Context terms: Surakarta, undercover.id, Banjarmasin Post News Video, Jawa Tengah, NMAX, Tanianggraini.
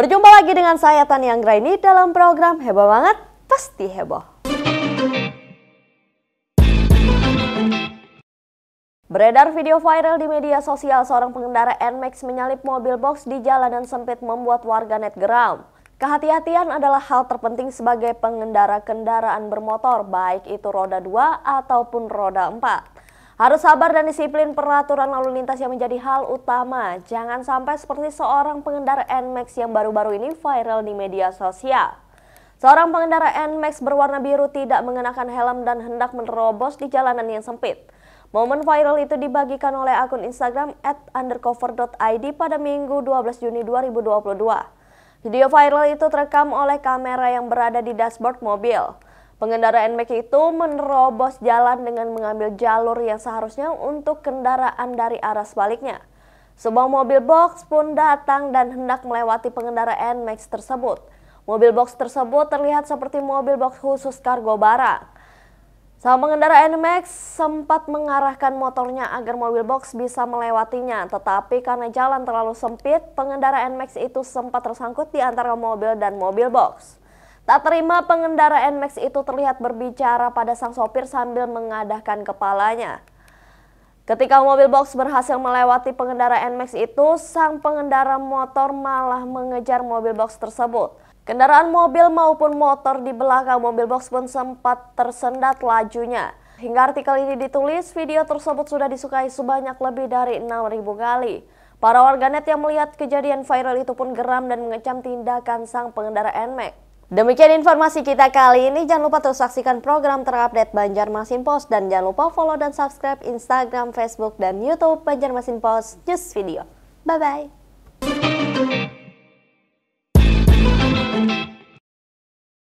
Berjumpa lagi dengan saya Tanianggraini dalam program Heboh Banget Pasti Heboh. Beredar video viral di media sosial seorang pengendara NMAX menyalip mobil box di jalanan sempit membuat warganet geram. Kehati-hatian adalah hal terpenting sebagai pengendara kendaraan bermotor, baik itu roda 2 ataupun roda 4. Harus sabar dan disiplin peraturan lalu lintas yang menjadi hal utama. Jangan sampai seperti seorang pengendara NMAX yang baru-baru ini viral di media sosial. Seorang pengendara NMAX berwarna biru tidak mengenakan helm dan hendak menerobos di jalanan yang sempit. Momen viral itu dibagikan oleh akun Instagram @undercover.id pada Minggu 12 Juni 2022. Video viral itu terekam oleh kamera yang berada di dashboard mobil. Pengendara NMAX itu menerobos jalan dengan mengambil jalur yang seharusnya untuk kendaraan dari arah sebaliknya. Sebuah mobil box pun datang dan hendak melewati pengendara NMAX tersebut. Mobil box tersebut terlihat seperti mobil box khusus kargo barang. Sang pengendara NMAX sempat mengarahkan motornya agar mobil box bisa melewatinya, tetapi karena jalan terlalu sempit, pengendara NMAX itu sempat tersangkut di antara mobil dan mobil box. Tak terima, pengendara NMAX itu terlihat berbicara pada sang sopir sambil mengadahkan kepalanya. Ketika mobil box berhasil melewati pengendara NMAX itu, sang pengendara motor malah mengejar mobil box tersebut. Kendaraan mobil maupun motor di belakang mobil box pun sempat tersendat lajunya. Hingga artikel ini ditulis, video tersebut sudah disukai sebanyak lebih dari 6.000 kali. Para warganet yang melihat kejadian viral itu pun geram dan mengecam tindakan sang pengendara NMAX. Demikian informasi kita kali ini. Jangan lupa terus saksikan program terupdate Banjarmasin Post. Dan jangan lupa follow dan subscribe Instagram, Facebook, dan YouTube Banjarmasin Post News Video. Bye-bye.